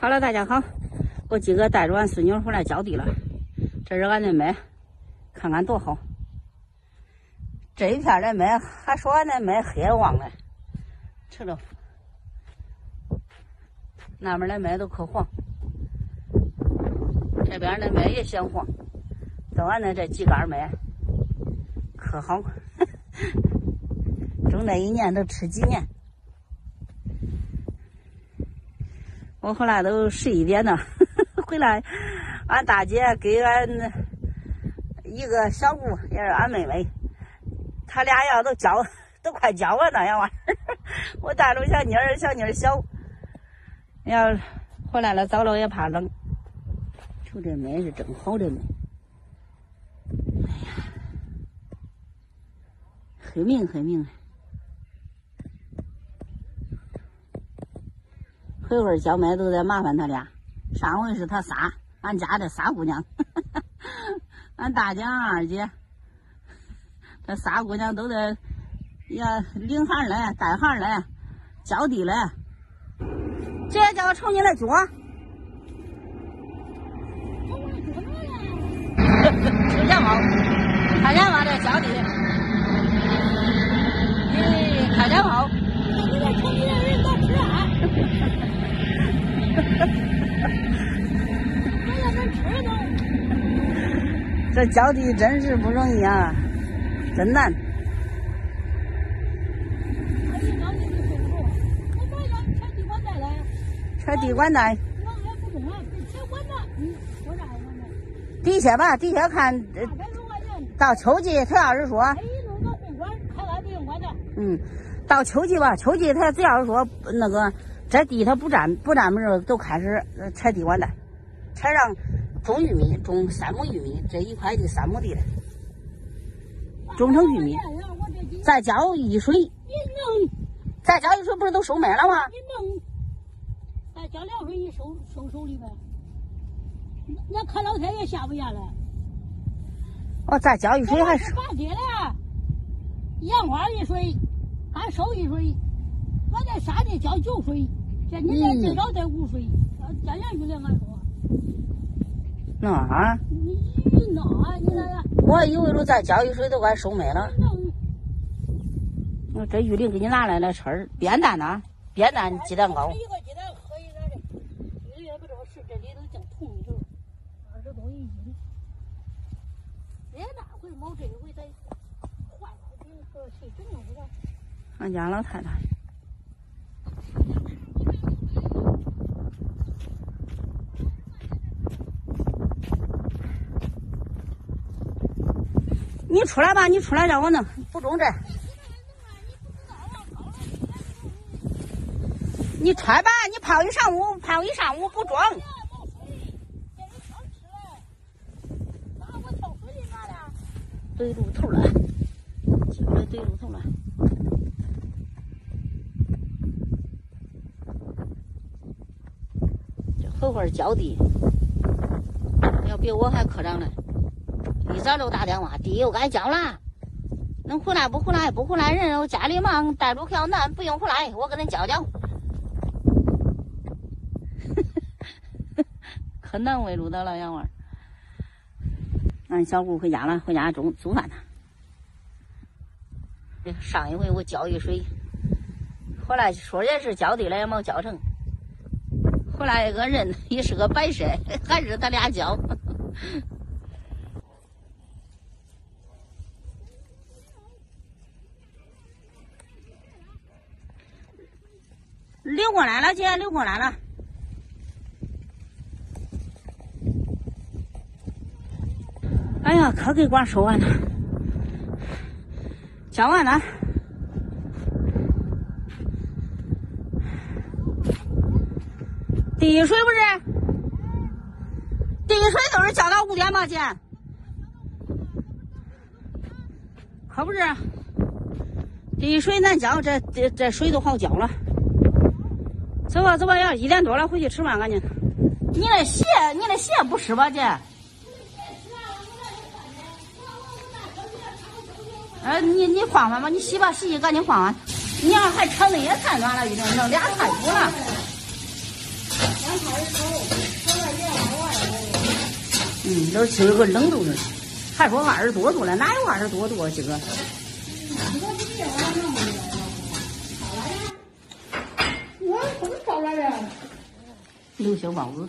哈喽，大家好，我今个带着俺孙女回来浇地了，这是俺的麦，看看多好。这一片的麦，还说俺的麦黑旺了，成了。那边的麦都可黄，这边的麦也显黄，到俺的这几杆麦可好，种这一年都吃几年。 我后来都11点呢，回来，俺大姐给俺一个小姑，也是俺妹妹，她俩要都快交完那样玩意儿。我带着小妮儿，小妮儿小，要回来了早了也怕冷。瞅这麦是真好的麦，哎呀，黑明黑明。 回回小麦都得麻烦他俩，上回是他仨，俺家的仨姑娘，俺大姐、俺二姐，这仨姑娘都得也领孩来、带孩来、浇地来，这叫瞅你来脚。有羊毛，看羊毛这浇地，哎，看羊毛。 这浇地真是不容易啊，真难。拆地管带。地下吧，地下看。到秋季，他要是说。嗯，到秋季吧，秋季他只要是说那个。 这地它不占门儿，都开始拆地管带，才让种玉米，种3亩玉米，这一块地3亩地了，种成玉米，再浇一水，再浇一水不是都收麦了吗？再浇2水你收手里呗，那看老天也下不下来。哦，再浇一水还是。半截了，杨花1水，还收1水。 俺在山里浇9水，这你在最少得5水，天天就在俺说。那啊？你那？我有一路再浇1水都快收麦了。我这玉林给你拿来了吃儿，扁担呢？扁担鸡蛋糕。一个鸡蛋喝一个的，也不知道是这里头净痛着，20多一斤。别那回毛这回再换，你说谁真弄不着？俺家老太太。 你出来吧，你出来让我弄，不中这。你穿吧，你泡一上午不装。对路头了，起来对路头了。 后会儿浇地，要比我还科长呢。一早就打电话，地又该浇了。能回来不回来？不回来人，我家里忙，带路票难，不用回来，我跟恁教教。可难为路的老杨娃。俺小姑回家了，回家煮饭呢。上一回我浇1水，后来说也是浇地了，也没浇成。 后来一个人也是个白身，还是他俩教。溜过来了，姐，溜过来了。哎呀，可给瓜收完了，讲完了。 滴水不是，滴水都是浇到5点吗，姐？可不是，滴水难浇，这水都好浇了。走吧走吧，要1点多了，回去吃饭赶紧。你那鞋不湿吧，姐？你换换吧，你洗吧洗洗，赶紧换换。你要还穿的也太暖了，已经弄俩太补了。 Thank you. 嗯，都吃个冷冻的，还说二十多度了，哪有二十多度啊？这个。我怎么找来的？六小包子。